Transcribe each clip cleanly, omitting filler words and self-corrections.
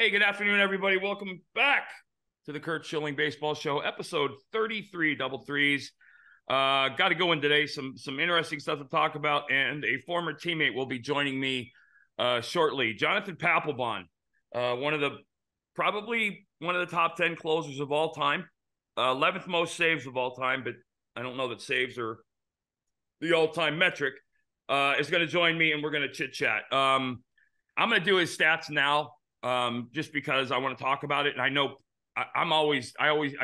Hey, good afternoon, everybody. Welcome back to the Curt Schilling Baseball Show, episode 33, double threes. Got to go in today. Some interesting stuff to talk about, and a former teammate will be joining me shortly. Jonathan Papelbon, probably one of the top 10 closers of all time, 11th most saves of all time, but I don't know that saves are the all-time metric, is going to join me, and we're going to chit-chat. I'm going to do his stats now, just because I want to talk about it. And I know I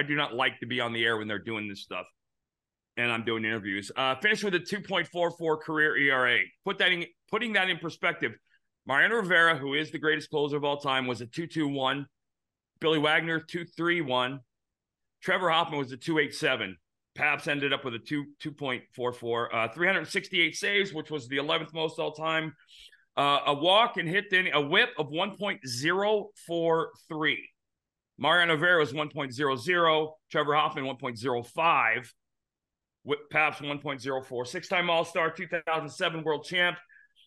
do not like to be on the air when they're doing this stuff, and I'm doing interviews. Finished with a 2.44 career ERA. Putting that in perspective, Mariano Rivera, who is the greatest closer of all time, was a 2.21. Billy Wagner, 2.31. Trevor Hoffman was a 2.87. Paps ended up with a 2.44. 368 saves, which was the 11th most all time. A walk and hit a whip of 1.043. Mariano Rivera was 1.00. Trevor Hoffman, 1.05. Paps, 1.04. Six-time All-Star, 2007 World Champ,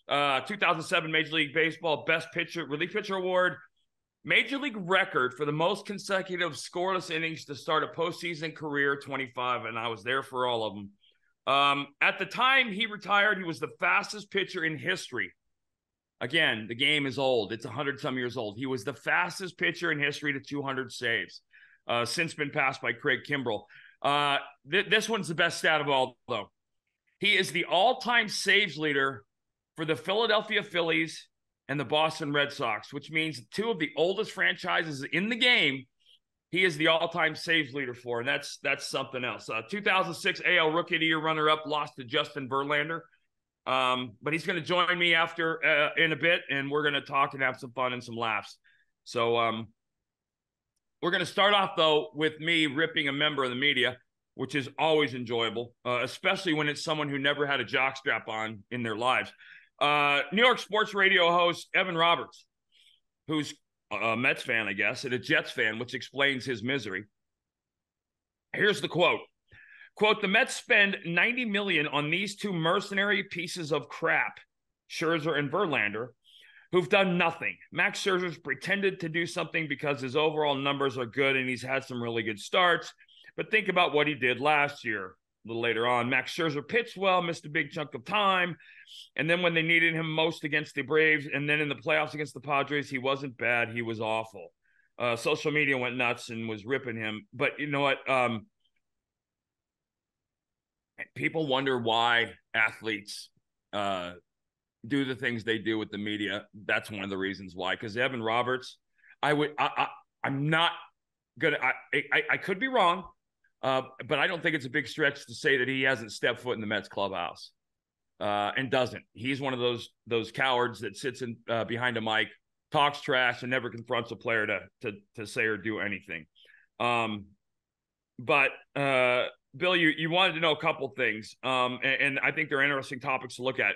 2007 Major League Baseball Best Pitcher, Relief Pitcher Award, Major League record for the most consecutive scoreless innings to start a postseason career, 25, and I was there for all of them. At the time he retired, he was the fastest pitcher in history. Again, the game is old. It's 100-some years old. He was the fastest pitcher in history to 200 saves, since been passed by Craig Kimbrell. This one's the best stat of all, though. He is the all-time saves leader for the Philadelphia Phillies and the Boston Red Sox, which means two of the oldest franchises in the game, he is the all-time saves leader for, and that's something else. 2006 AL Rookie of the Year runner-up, lost to Justin Verlander, but he's going to join me after in a bit, and we're going to talk and have some fun and some laughs. So we're going to start off, though, with me ripping a member of the media, which is always enjoyable, especially when it's someone who never had a jockstrap on in their lives. New York sports radio host Evan Roberts, who's a Mets fan, I guess, and a Jets fan, which explains his misery. Here's the quote. Quote, the Mets spend $90 million on these two mercenary pieces of crap, Scherzer and Verlander, who've done nothing. Max Scherzer's pretended to do something because his overall numbers are good and he's had some really good starts. But think about what he did last year. A little later on, Max Scherzer pitched well, missed a big chunk of time, and then when they needed him most against the Braves, and then in the playoffs against the Padres, he wasn't bad. He was awful. Social media went nuts and was ripping him. But you know what? People wonder why athletes do the things they do with the media. That's one of the reasons why. Because Evan Roberts, I'm not gonna. I could be wrong. But I don't think it's a big stretch to say that he hasn't stepped foot in the Mets clubhouse and doesn't. He's one of those cowards that sits in behind a mic, talks trash, and never confronts a player to say or do anything. But Bill, you wanted to know a couple things, and I think they're interesting topics to look at.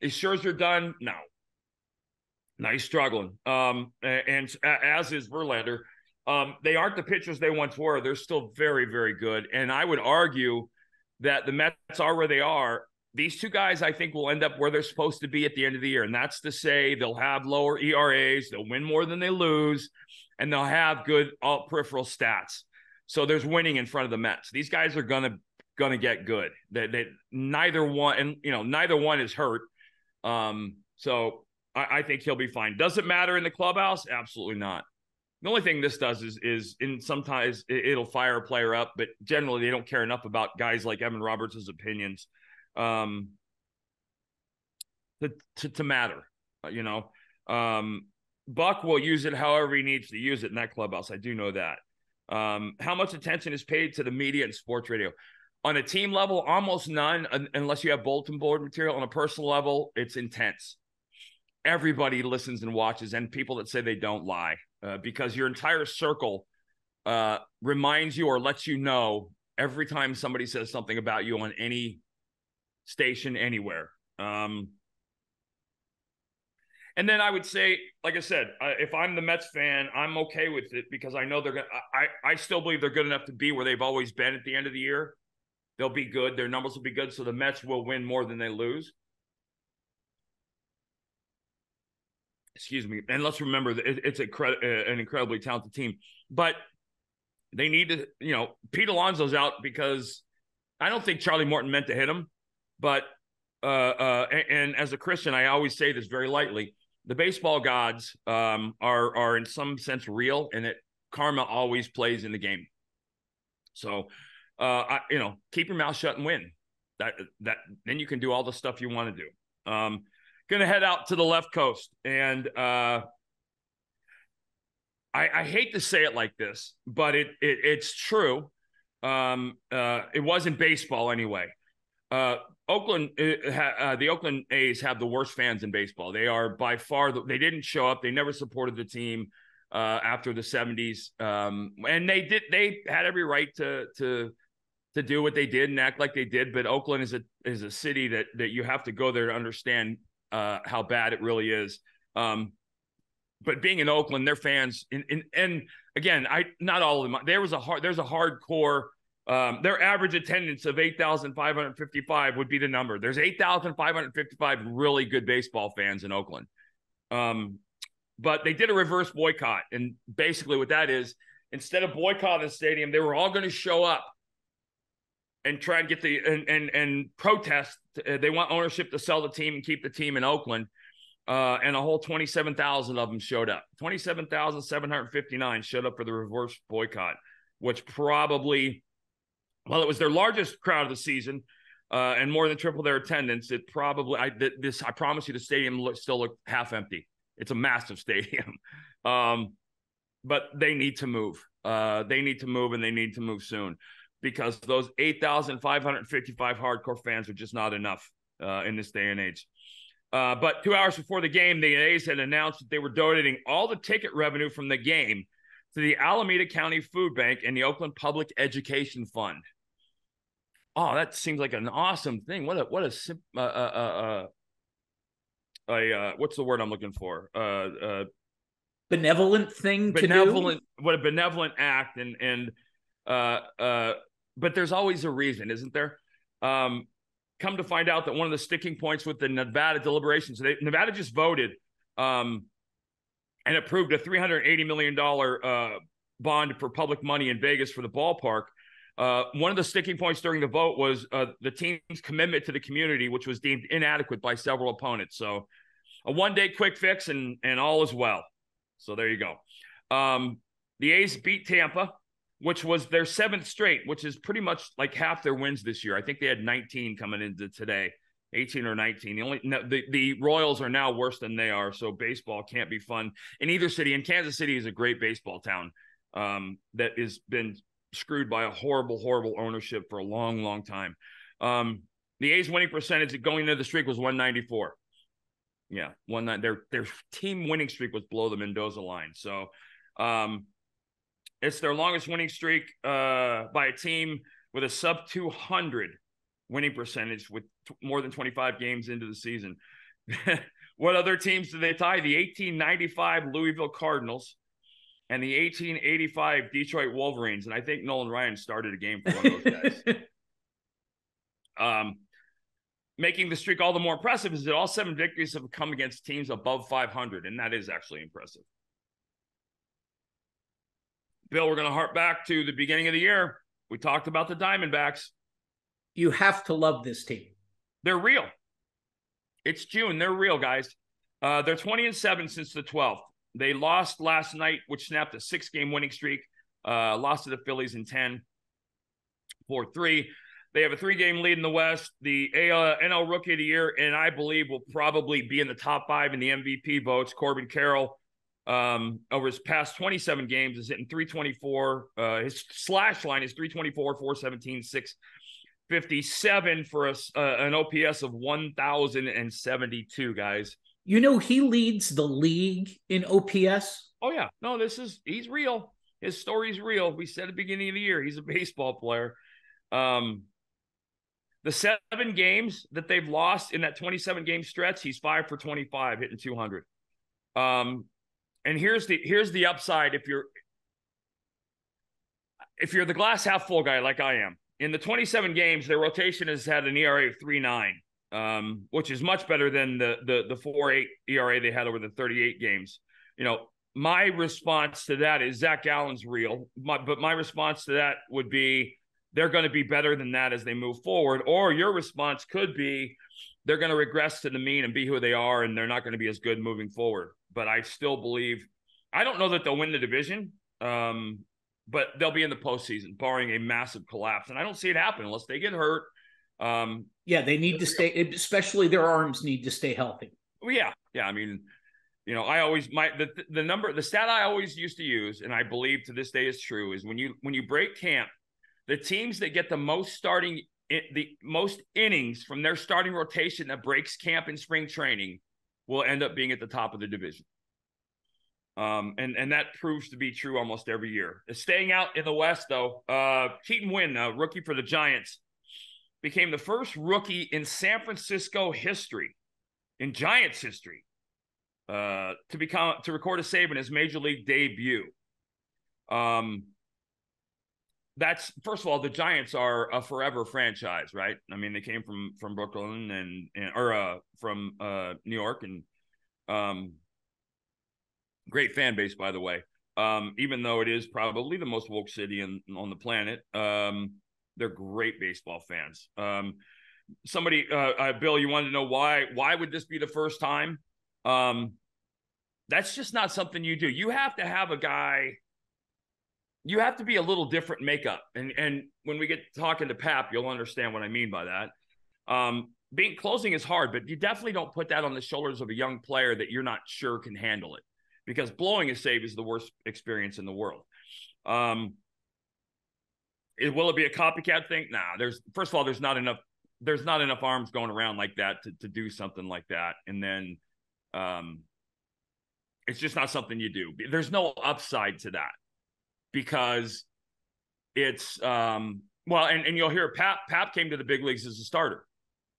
Is Scherzer done? No. No, he's struggling, and as is Verlander. They aren't the pitchers they once were. They're still very, very good. And I would argue that the Mets are where they are. These two guys, I think, will end up where they're supposed to be at the end of the year. And that's to say they'll have lower ERAs, they'll win more than they lose, and they'll have good peripheral stats. So there's winning in front of the Mets. These guys are gonna get good. That neither one is hurt. So I think he'll be fine. Does it matter in the clubhouse? Absolutely not. The only thing this does is in sometimes it'll fire a player up, but generally they don't care enough about guys like Evan Roberts' opinions to matter, you know. Buck will use it however he needs to use it in that clubhouse. I do know that. How much attention is paid to the media and sports radio? On a team level, almost none, unless you have bulletin board material. On a personal level, it's intense. Everybody listens and watches, and people that say they don't lie. Because your entire circle reminds you or lets you know every time somebody says something about you on any station anywhere. And then I would say, like I said, if I'm the Mets fan, I'm okay with it because I know they're going to – I still believe they're good enough to be where they've always been at the end of the year. They'll be good. Their numbers will be good, so the Mets will win more than they lose. Excuse me. And let's remember that it's an incredibly talented team, but they need to, you know, Pete Alonso's out because I don't think Charlie Morton meant to hit him, but and as a Christian, I always say this very lightly. The baseball gods are in some sense real, and that karma always plays in the game. So, you know, keep your mouth shut and win. That then you can do all the stuff you want to do. Going to head out to the left coast, and I hate to say it like this, but it's true. It wasn't baseball anyway. The Oakland A's have the worst fans in baseball. They are by far they didn't show up. They never supported the team after the 70s, and they had every right to do what they did and act like they did. But Oakland is a city that you have to go there to understand how bad it really is. But being in Oakland, their fans, and again, not all of them. There's a hardcore. Their average attendance of 8,555 would be the number. There's 8,555 really good baseball fans in Oakland. But they did a reverse boycott. And basically what that is, instead of boycotting the stadium, they were all going to show up and try and get and protest. They want ownership to sell the team and keep the team in Oakland. And a whole 27,000 of them showed up. 27,759 showed up for the reverse boycott, which probably, well, it was their largest crowd of the season, and more than triple their attendance. It probably, I promise you, the stadium still looked half empty. It's a massive stadium, but they need to move. They need to move, and they need to move soon, because those 8,555 hardcore fans are just not enough in this day and age. But 2 hours before the game, the A's had announced that they were donating all the ticket revenue from the game to the Alameda County Food Bank and the Oakland Public Education Fund. Oh, that seems like an awesome thing. What's the word I'm looking for? Benevolent thing to do. What a benevolent act, and but there's always a reason, isn't there? Come to find out that one of the sticking points with the Nevada deliberations, Nevada just voted and approved a $380 million bond for public money in Vegas for the ballpark. One of the sticking points during the vote was the team's commitment to the community, which was deemed inadequate by several opponents. So a one-day quick fix and all is well. So there you go. The A's beat Tampa, which was their seventh straight, which is pretty much like half their wins this year. I think they had 19 coming into today. 18 or 19. The Royals are now worse than they are, so baseball can't be fun in either city. And Kansas City is a great baseball town that has been screwed by a horrible, horrible ownership for a long, long time. The A's winning percentage going into the streak was 194. Yeah, their team winning streak was below the Mendoza line. So it's their longest winning streak by a team with a sub 200. Winning percentage with more than 25 games into the season. What other teams did they tie? The 1895 Louisville Cardinals and the 1885 Detroit Wolverines. And I think Nolan Ryan started a game for one of those guys. Making the streak all the more impressive is that all seven victories have come against teams above 500, and that is actually impressive. Bill, we're going to harp back to the beginning of the year. We talked about the Diamondbacks. You have to love this team. They're real. It's June. They're real, guys. They're 20-7 since the 12th. They lost last night, which snapped a six-game winning streak. Lost to the Phillies in 10, 4-3. They have a three-game lead in the West. The NL Rookie of the Year, and I believe will probably be in the top five in the MVP votes. Corbin Carroll, over his past 27 games, is hitting 324. His slash line is 324, 417, 657 for us, an OPS of 1,072, guys. You know, he leads the league in OPS. Oh, yeah. No, he's real. His story's real. We said at the beginning of the year, he's a baseball player. The 7 games that they've lost in that 27-game stretch, he's 5 for 25, hitting 200. And here's the upside. If you're the glass half full guy, like I am. In the 27 games, their rotation has had an ERA of 3.9. which is much better than the 4.8 ERA they had over the 38 games. You know, my response to that is Zach Allen's real, but my response to that would be they're going to be better than that as they move forward. Or your response could be they're going to regress to the mean and be who they are, and they're not going to be as good moving forward. But I still believe – I don't know that they'll win the division, but they'll be in the postseason, barring a massive collapse. And I don't see it happen unless they get hurt. Yeah, they need to stay – especially their arms need to stay healthy. Well, yeah. Yeah, I mean, you know, I always – the stat I always used to use, and I believe to this day is true, is when you break camp, the teams that get the most starting – the most innings from their starting rotation that breaks camp in spring training will end up being at the top of the division. And that proves to be true almost every year. Staying out in the West, though, Keaton Wynn, a rookie for the Giants, became the first rookie in San Francisco history, in Giants history, to record a save in his major league debut. That's, first of all, the Giants are a forever franchise, right? I mean, they came from Brooklyn and from New York, and great fan base, by the way. Even though it is probably the most woke city on the planet, they're great baseball fans. Bill, you wanted to know why would this be the first time? That's just not something you do. You have to have a guy. You have to be a little different makeup. And when we get talking to Pap, you'll understand what I mean by that. Closing is hard, but you definitely don't put that on the shoulders of a young player that you're not sure can handle it, because blowing a save is the worst experience in the world. Will it be a copycat thing? Nah, there's not enough arms going around like that to do something like that. And then it's just not something you do. There's no upside to that. Because it's and you'll hear Pap came to the big leagues as a starter,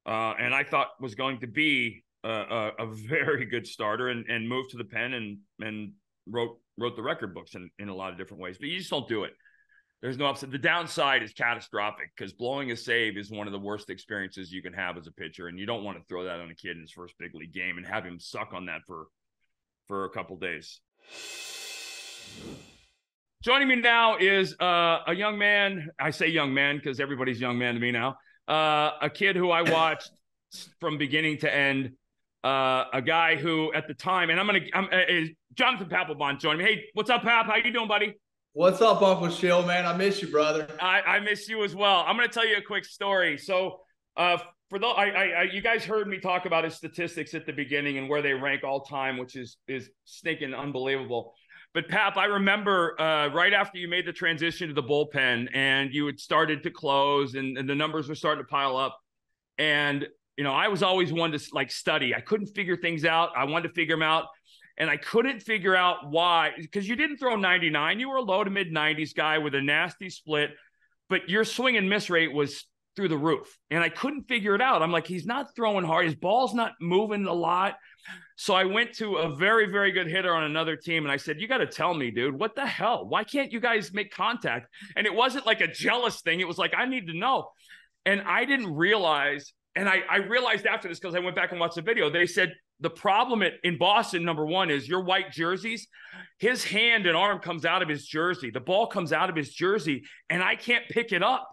and I thought was going to be a very good starter, and moved to the pen and wrote the record books in a lot of different ways. But you just don't do it. There's no upside. The downside is catastrophic, because blowing a save is one of the worst experiences you can have as a pitcher, and you don't want to throw that on a kid in his first big league game and have him suck on that for a couple days. Joining me now is a young man. I say young man because everybody's young man to me now. A kid who I watched from beginning to end. A guy who at the time, and Jonathan Papelbon joining me. Hey, what's up, Pap? How you doing, buddy? What's up, Uncle Shill, man? I miss you, brother. I miss you as well. I'm going to tell you a quick story. So you guys heard me talk about his statistics at the beginning and where they rank all time, which is stinking unbelievable. But, Pap, I remember right after you made the transition to the bullpen and you had started to close and the numbers were starting to pile up. And, you know, I was always one to, like, study. I couldn't figure things out. I wanted to figure them out. And I couldn't figure out why, because you didn't throw 99. You were a low to mid-90s guy with a nasty split. But your swing and miss rate was through the roof. And I couldn't figure it out. I'm like, he's not throwing hard. His ball's not moving a lot. So I went to a very, very good hitter on another team, and I said, you got to tell me, dude, what the hell? Why can't you guys make contact? And it wasn't like a jealous thing. It was like, I need to know. And I didn't realize, and I realized after this because I went back and watched the video, they said the problem in Boston, number one, is your white jerseys. His hand and arm comes out of his jersey. The ball comes out of his jersey, and I can't pick it up.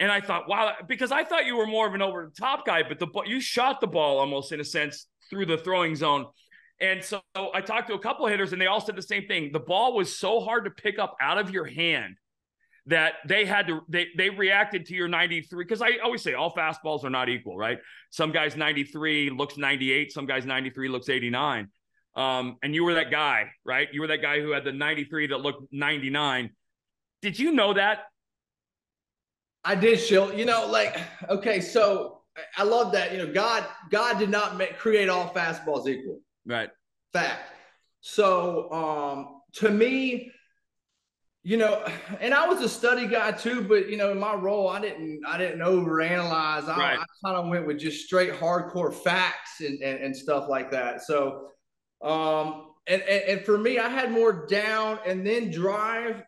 And I thought, wow, because I thought you were more of an over-the-top guy, but you shot the ball almost, in a sense, through the throwing zone. And so I talked to a couple of hitters, and they all said the same thing. The ball was so hard to pick up out of your hand that they reacted to your 93. Because I always say all fastballs are not equal, right? Some guys 93 looks 98. Some guys 93 looks 89. And you were that guy, right? You were that guy who had the 93 that looked 99. Did you know that? I did, Shill. You know, like, okay, so I love that. You know, God did not create all fastballs equal. Right. Fact. So to me, you know, and I was a study guy too, but, you know, in my role, I didn't overanalyze. Right. I kind of went with just straight hardcore facts and stuff like that. So, and for me, I had more down and then drive,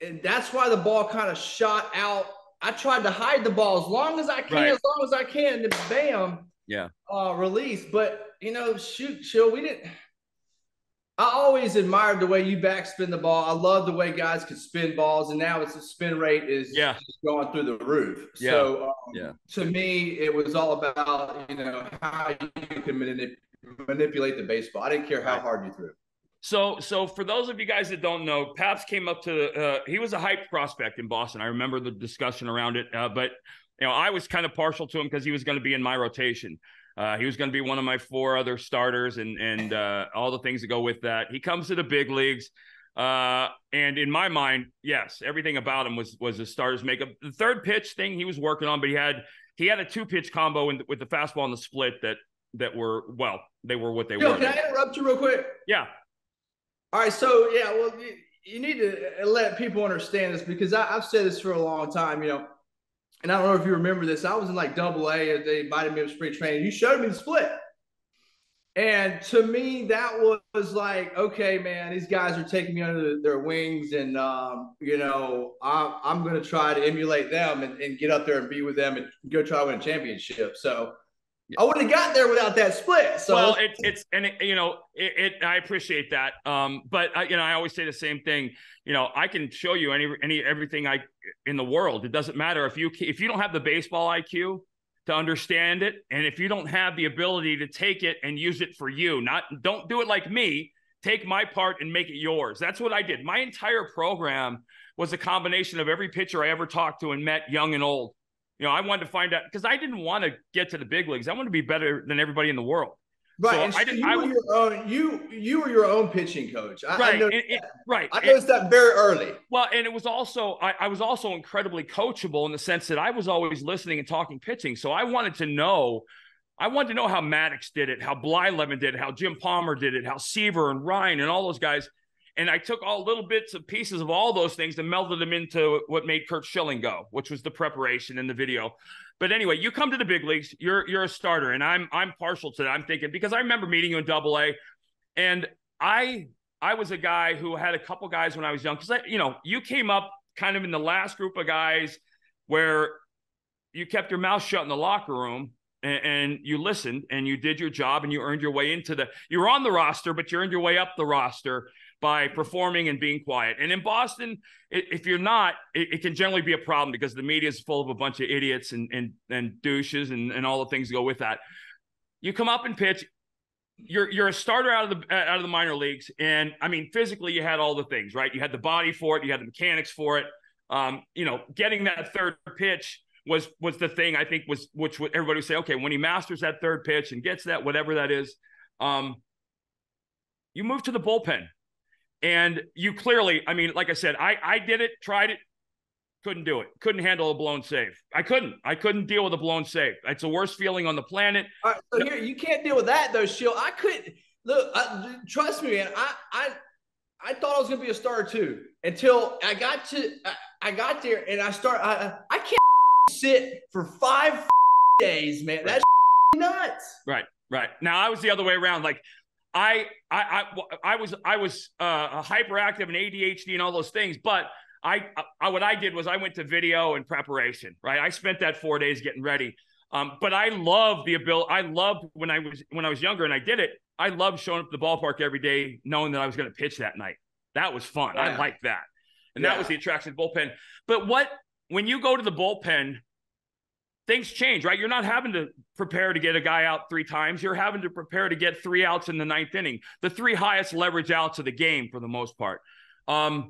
and that's why the ball kind of shot out I tried to hide the ball as long as I can, right. as long as I can, and bam, yeah, release. But, you know, shoot, Chill, we didn't – I always admired the way you backspin the ball. I love the way guys could spin balls, and now it's the spin rate is just going through the roof. Yeah. So, to me, it was all about, you know, how you can manipulate the baseball. I didn't care how hard you threw. So for those of you guys that don't know, Paps came up to he was a hyped prospect in Boston. I remember the discussion around it, but you know, I was kind of partial to him because he was going to be in my rotation. He was going to be one of my four other starters, and all the things that go with that. He comes to the big leagues, and in my mind, yes, everything about him was a starter's makeup. The third pitch thing he was working on, but he had a two pitch combo with the fastball and the split that were what they were. Can I interrupt you real quick? Yeah. All right, so, yeah, well, you need to let people understand this because I've said this for a long time, you know, and I don't know if you remember this. I was in, like, AA, and they invited me to spring training. You showed me the split. And to me, that was like, okay, man, these guys are taking me under their wings, and, you know, I'm going to try to emulate them and get up there and be with them and go try to win a championship. So I wouldn't have got there without that split. So well, it's I appreciate that. But I, you know, I always say the same thing. You know, I can show you everything in the world. It doesn't matter if you don't have the baseball IQ to understand it, and if you don't have the ability to take it and use it for you. Don't do it like me. Take my part and make it yours. That's what I did. My entire program was a combination of every pitcher I ever talked to and met, young and old. You know, I wanted to find out because I didn't want to get to the big leagues. I wanted to be better than everybody in the world. Right. So and so you were your own pitching coach. I noticed that very early. Well, and it was also I was also incredibly coachable in the sense that I was always listening and talking pitching. So I wanted to know how Maddox did it, how Blyleven did it, how Jim Palmer did it, how Seaver and Ryan and all those guys. And I took all little bits and pieces of all those things and melded them into what made Curt Schilling go, which was the preparation and the video. But anyway, you come to the big leagues, you're a starter, and I'm partial to that. I'm thinking because I remember meeting you in AA, and I was a guy who had a couple guys when I was young because you know, you came up kind of in the last group of guys where you kept your mouth shut in the locker room. And you listened and you did your job and you earned your way you were on the roster, but you earned your way up the roster by performing and being quiet. And in Boston, if you're not, it can generally be a problem because the media is full of a bunch of idiots and douches and all the things that go with that. You come up and pitch. You're a starter out of the minor leagues. And I mean, physically you had all the things, right? You had the body for it. You had the mechanics for it. You know, getting that third pitch was the thing I think which everybody would say, okay, when he masters that third pitch and gets that, whatever that is, you move to the bullpen. And you clearly, I mean, like I said, I did it, tried it, couldn't do it. Couldn't handle a blown save. I couldn't deal with a blown save. It's the worst feeling on the planet. All right, so you can't deal with that though, Shield. I couldn't. Look, trust me, man, I thought I was going to be a starter too until I got there and I can't sit for 5 days, man. That's nuts. Right. Now I was the other way around. Like I was hyperactive and ADHD and all those things. But what I did was I went to video and preparation. Right. I spent that 4 days getting ready. But I love the ability. I loved when I was younger and I did it. I loved showing up to the ballpark every day, knowing that I was going to pitch that night. That was fun. Yeah. I liked that, and that was the attraction of the bullpen. But when you go to the bullpen, things change, right? You're not having to prepare to get a guy out three times. You're having to prepare to get three outs in the ninth inning, the three highest leverage outs of the game for the most part. How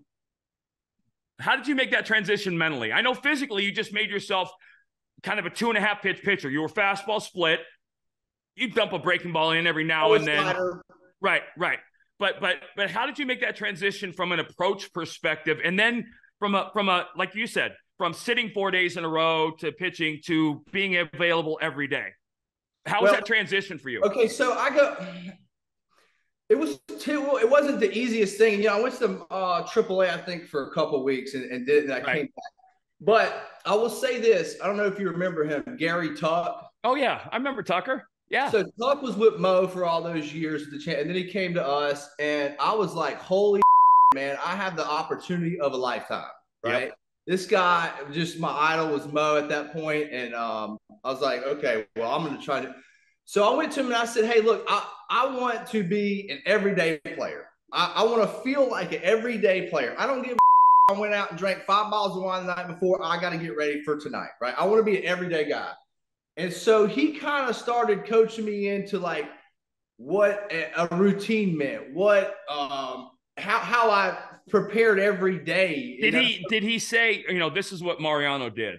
did you make that transition mentally? I know physically you just made yourself kind of a 2.5 pitch pitcher. You were fastball split. You dump a breaking ball in every now and then. Right. But how did you make that transition from an approach perspective? And then from a, like you said, from sitting 4 days in a row to pitching to being available every day. How was that transition for you? Okay, so it wasn't the easiest thing. You know, I went to AAA, I think, for a couple of weeks and did it, and I came back. But I will say this. I don't know if you remember him, Gary Tuck. Oh, yeah. I remember Tucker. Yeah. So Tuck was with Mo for all those years, and then he came to us, and I was like, holy man, I have the opportunity of a lifetime, right? Yep. This guy, just my idol was Mo at that point, and I was like, okay, well, I'm going to try to. So I went to him and I said, hey, look, I want to be an everyday player. I want to feel like an everyday player. I don't give a I went out and drank 5 bottles of wine the night before. I got to get ready for tonight, right? I want to be an everyday guy. And so he kind of started coaching me into like what a routine meant, what how I prepared every day. Did he say, you know, this is what Mariano did?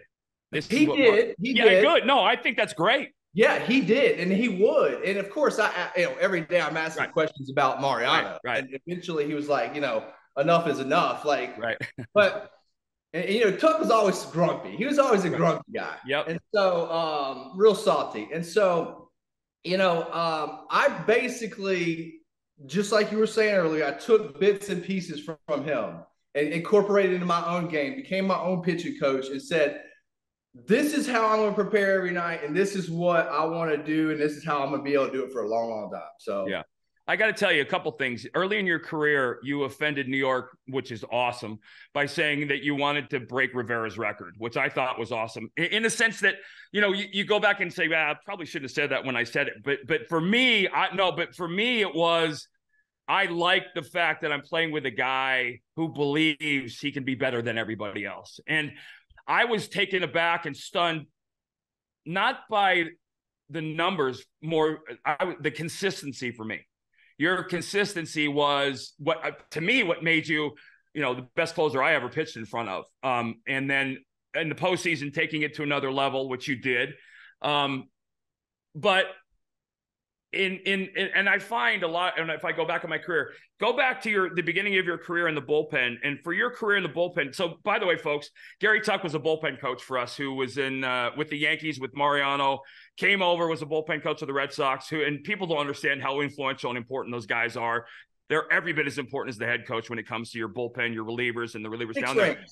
He did. Good. No, I think that's great. Yeah, he did, and he would. And of course, I you know, every day I'm asking questions about Mariano. Right. And eventually, he was like, you know, enough is enough. Like, right. But. And, you know, Tuck was always grumpy. He was always a grumpy guy. Yep. And so, real salty. And so, you know, I basically, just like you were saying earlier, I took bits and pieces from him and incorporated it into my own game, became my own pitching coach and said, this is how I'm going to prepare every night. And this is what I want to do. And this is how I'm going to be able to do it for a long, long time. So, yeah. I got to tell you a couple things. Early in your career, you offended New York, which is awesome, by saying that you wanted to break Rivera's record, which I thought was awesome. In the sense that, you know, you go back and say, well, I probably shouldn't have said that when I said it. But for me, it was, I like the fact that I'm playing with a guy who believes he can be better than everybody else. And I was taken aback and stunned, not by the numbers, the consistency for me. Your consistency was what made you, you know, the best closer I ever pitched in front of. And then in the postseason, taking it to another level, which you did. But and I find a lot. And if I go back in my career, go back to the beginning of your career in the bullpen, and for your career in the bullpen. So by the way, folks, Gary Tuck was a bullpen coach for us, who was in with the Yankees with Mariano. Came over, was a bullpen coach of the Red Sox, and people don't understand how influential and important those guys are. They're every bit as important as the head coach when it comes to your bullpen, your relievers, and the relievers down there.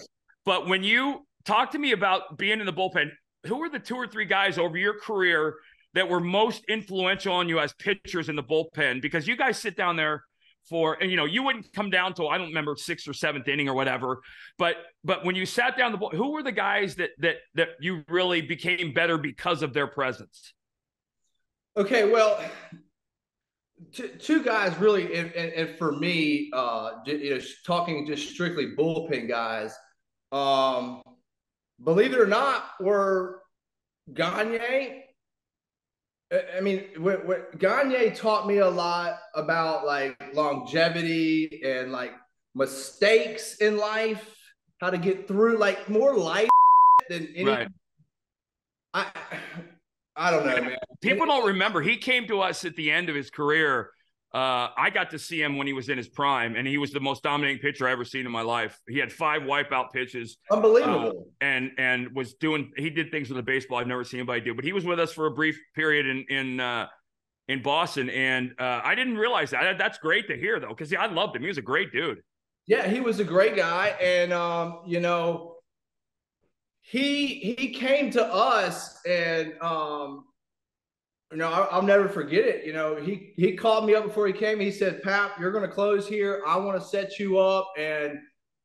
But when you talk to me about being in the bullpen, who were the 2 or 3 guys over your career that were most influential on you as pitchers in the bullpen? Because you guys sit down there and you know, you wouldn't come down till, I don't remember, 6th or 7th inning or whatever. But when you sat down who were the guys that you really became better because of their presence? Okay, well, two guys really, and for me, you know, talking just strictly bullpen guys, believe it or not, were Gagne. I mean, what Gagne taught me a lot about, like, longevity and, like, mistakes in life, how to get through, like, more life than anything. Right. I don't know, man. People don't remember. He came to us at the end of his career. I got to see him when he was in his prime, and he was the most dominating pitcher I ever seen in my life. He had 5 wipeout pitches, unbelievable, and was doing. He did things with the baseball I've never seen anybody do. But he was with us for a brief period in Boston, and I didn't realize that. That's great to hear, though, because I loved him. He was a great dude. Yeah, he was a great guy, and you know, he came to us and. You know, I'll never forget it. You know, he called me up before he came. He said, Pap, you're going to close here. I want to set you up. And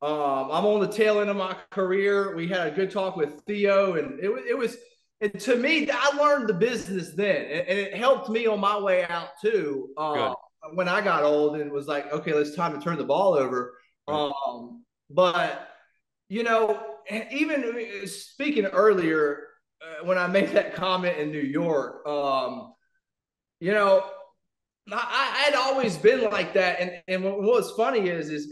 I'm on the tail end of my career. We had a good talk with Theo. And it was, and to me, I learned the business then. And it helped me on my way out, too, when I got old and was like, okay, it's time to turn the ball over. But, you know, even speaking earlier, when I made that comment in New York, you know, I had always been like that. And what's funny is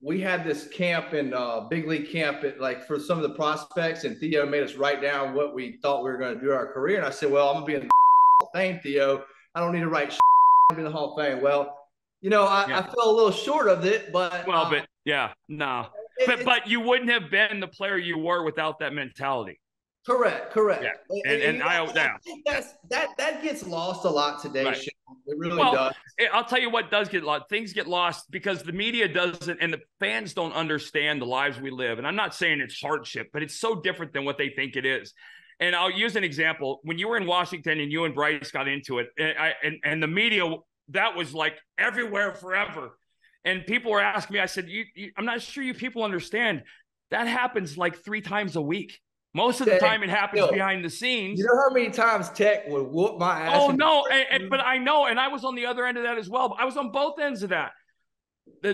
we had this camp in big league camp for some of the prospects, and Theo made us write down what we thought we were going to do in our career. And I said, well, I'm going to be in the Hall of Fame, Theo. I don't need to write I'm in the Hall of Fame. Well, you know, I fell a little short of it, but. Well, but yeah, no. But you wouldn't have been the player you were without that mentality. Correct. Yeah. I think that gets lost a lot today. Right. It really does. I'll tell you what does get lost. Things get lost because the media doesn't, and the fans don't understand the lives we live. And I'm not saying it's hardship, but it's so different than what they think it is. And I'll use an example. When you were in Washington and you and Bryce got into it, and the media, that was like everywhere forever. And people were asking me, I said, I'm not sure you people understand. That happens like 3 times a week. Most of the time it happens behind the scenes. You know how many times Tech would whoop my ass? Oh, no. But I know. And I was on the other end of that as well. I was on both ends of that. The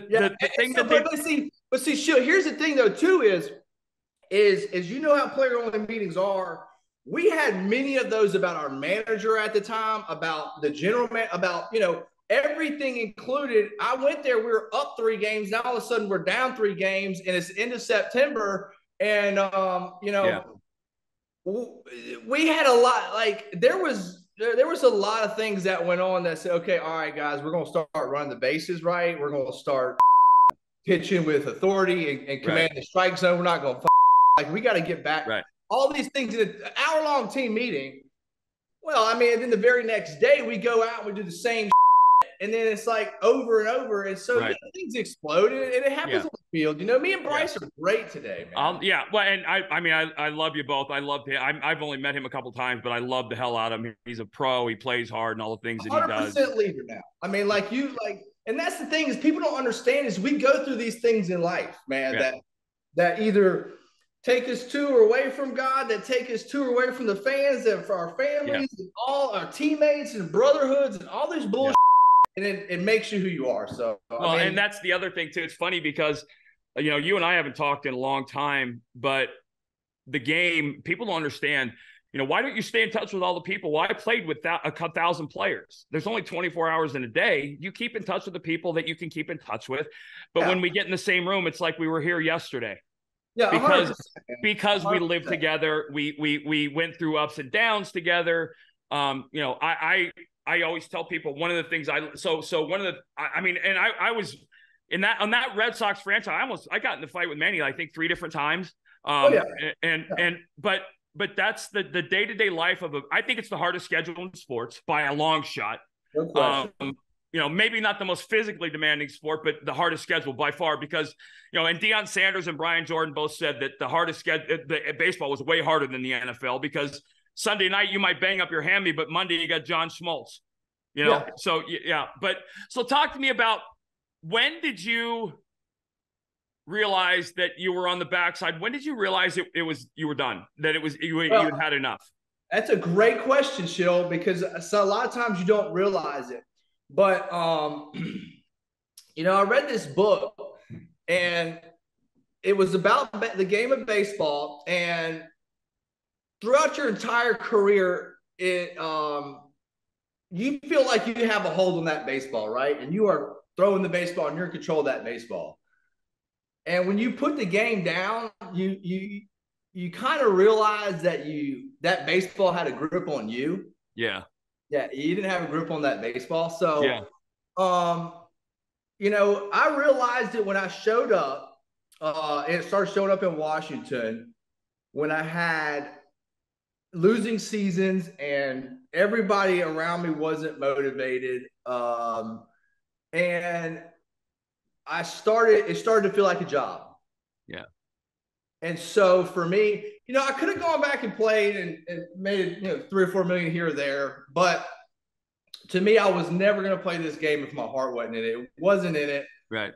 thing so, that they, but see, here's the thing, though, too, is you know how player-only meetings are. We had many of those about our manager at the time, about the general man, about, you know, everything included. I went there. We were up 3 games. Now all of a sudden we're down 3 games, and it's the end of September. And, you know, we had a lot, like there was a lot of things that went on that said, okay, all right, guys, we're going to start running the bases right. We're going to start pitching with authority and command the strike zone. We're not going to we got to get back. Right. All these things in an hour-long team meeting. Well, I mean, and then the very next day we go out and we do the same and then it's like over and over. And so things explode, and it happens on the field. You know, me and Bryce are great today, man. Well, and I mean, I love you both. I love him. I've only met him a couple of times, but I love the hell out of him. He's a pro. He plays hard and all the things that he does. 100% leader now. I mean, and that's the thing is people don't understand is we go through these things in life, man, that either – take us to or away from God, that take us to or away from the fans and for our families and all our teammates and brotherhoods and all this bullshit. And it makes you who you are. So, well, I mean, and that's the other thing too. It's funny because, you know, you and I haven't talked in a long time, but the game, people don't understand, you know, why don't you stay in touch with all the people? Well, I played with a 1,000 players. There's only 24 hours in a day. You keep in touch with the people that you can keep in touch with. But when we get in the same room, it's like we were here yesterday. Yeah, because we lived together, we went through ups and downs together. You know, I always tell people one of the things I was in that on that Red Sox franchise. I got in the fight with Manny, I think 3 different times. But that's the day-to-day life of I think it's the hardest schedule in sports by a long shot. You know, maybe not the most physically demanding sport, but the hardest schedule by far because, you know, and Deion Sanders and Brian Jordan both said that the hardest schedule, baseball was way harder than the NFL because Sunday night you might bang up your hammy, but Monday you got John Schmoltz, you know? Yeah. So, yeah. But so talk to me about when did you realize that you were on the backside? When did you realize you were done, that it was, you had had enough? That's a great question, Shill, because a lot of times you don't realize it. But, you know, I read this book and it was about the game of baseball. And throughout your entire career, you feel like you have a hold on that baseball, right? And you are throwing the baseball and you're in control of that baseball. And when you put the game down, you kind of realize that that baseball had a grip on you. Yeah. Yeah, you didn't have a grip on that baseball. So, you know, I realized it when I showed up, and it started showing up in Washington when I had losing seasons and everybody around me wasn't motivated. And it started to feel like a job. Yeah. And so for me, you know, I could have gone back and played and made, you know, $3 or $4 million here or there. But to me, I was never going to play this game if my heart wasn't in it. It wasn't in it. Right.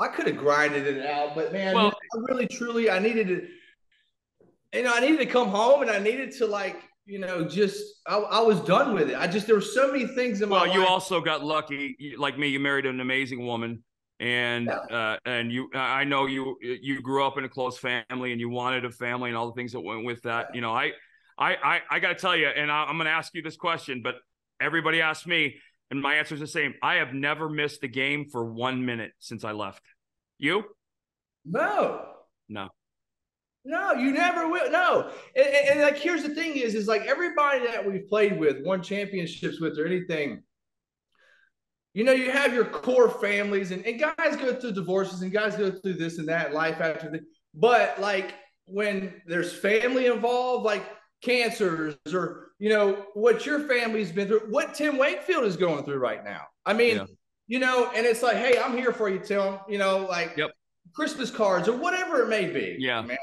I could have grinded it out. But, man, I really, truly, I needed to, you know, I needed to come home and I needed to, like, you know, just I was done with it. there were so many things in my life. Well, you also got lucky. Like me, you married an amazing woman. And I know you grew up in a close family and you wanted a family and all the things that went with that. You know, I gotta tell you, and I'm gonna ask you this question, but everybody asks me and my answer is the same. I have never missed a game for 1 minute since I left. You? No, you never will. No. And like, here's the thing is like everybody that we've played with, won championships with or anything, you know, you have your core families and guys go through divorces and guys go through this and that life after this. But like when there's family involved, like cancers or, you know, what your family's been through, what Tim Wakefield is going through right now. I mean, you know, and it's like, hey, I'm here for you, Tim, you know, like Christmas cards or whatever it may be. Yeah, man,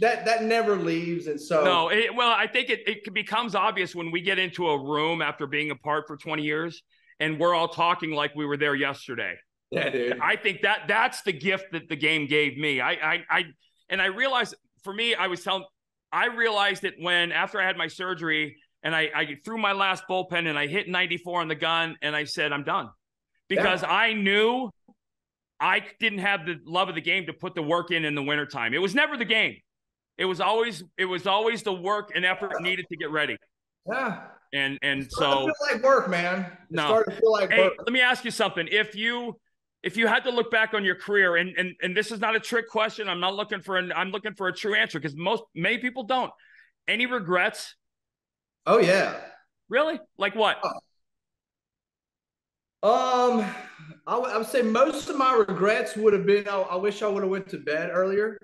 that never leaves. And so, no, I think it becomes obvious when we get into a room after being apart for 20 years. And we're all talking like we were there yesterday. Yeah, dude. I think that's the gift that the game gave me. I And I realized, for me, I realized it when, after I had my surgery and I threw my last bullpen and I hit 94 on the gun and I said, I'm done. Because I knew I didn't have the love of the game to put the work in the wintertime. It was never the game. It was always the work and effort needed to get ready. Yeah. And so it feel like work, man. Started to feel like work. Let me ask you something. If you had to look back on your career, and this is not a trick question. I'm not looking for I'm looking for a true answer, because many people don't. Any regrets? Oh yeah. Really? Like what? I would say most of my regrets would have been, I wish I would have went to bed earlier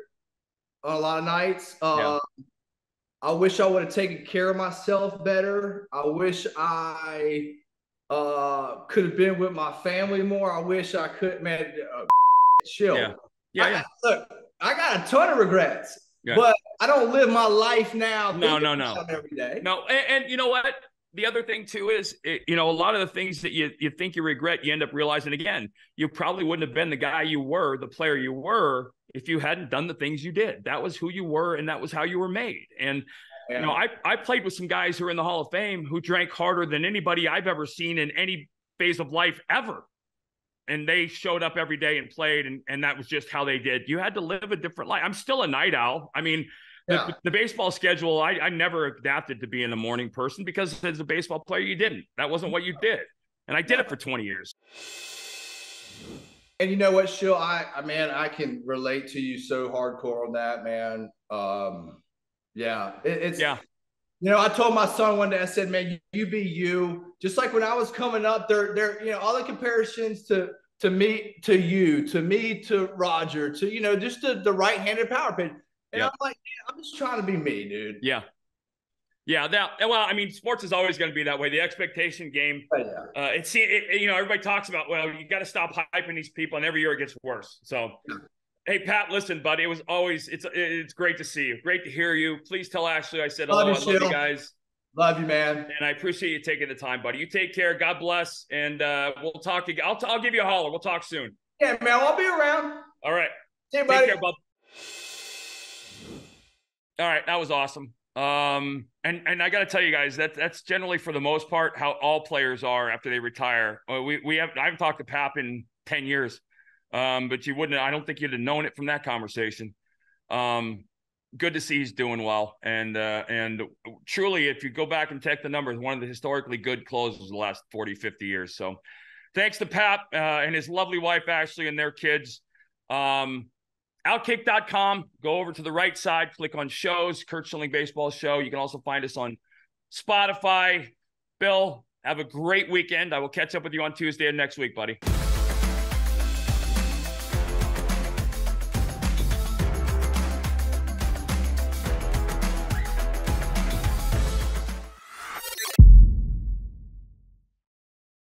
on a lot of nights. I wish I would have taken care of myself better. I wish I could have been with my family more. I wish I could, man. Chill. Yeah. Look, I got a ton of regrets, but I don't live my life now. No. Every day. No, and you know what? The other thing too is, a lot of the things that you think you regret, you end up realizing again, you probably wouldn't have been the guy you were, the player you were, if you hadn't done the things you did. That was who you were, and that was how you were made. And I played with some guys who are in the Hall of Fame who drank harder than anybody I've ever seen in any phase of life ever. And they showed up every day and played, and that was just how they did. You had to live a different life. I'm still a night owl. I mean, the baseball schedule, I never adapted to being a morning person, because as a baseball player, you didn't. That wasn't what you did. And I did it for 20 years. And you know what, Shill? I can relate to you so hardcore on that, man. I told my son one day, I said, man, you be you. Just like when I was coming up, all the comparisons to me, to you, to me, to Roger, to, just the right-handed power pitch. And I'm like, man, I'm just trying to be me, dude. Yeah. Sports is always going to be that way. The expectation game. Everybody talks about, you got to stop hyping these people, and every year it gets worse. So, hey, Pat, listen, buddy, it was always, it's great to see you. Great to hear you. Please tell Ashley I said hello. I love you guys. Love you, man. And I appreciate you taking the time, buddy. You take care. God bless. And we'll talk again. I'll give you a holler. We'll talk soon. Yeah, man. I'll be around. All right. See you, buddy. Take care, bub. All right, that was awesome. And I got to tell you guys that's generally, for the most part, how all players are after they retire. I haven't talked to Pap in 10 years, but I don't think you'd have known it from that conversation. Good to see he's doing well, and truly, if you go back and check the numbers, one of the historically good closes the last 40, 50 years. So, thanks to Pap and his lovely wife Ashley and their kids. Outkick.com, go over to the right side, click on shows, Curt Schilling Baseball Show. You can also find us on Spotify. Bill, have a great weekend. I will catch up with you on Tuesday of next week, buddy.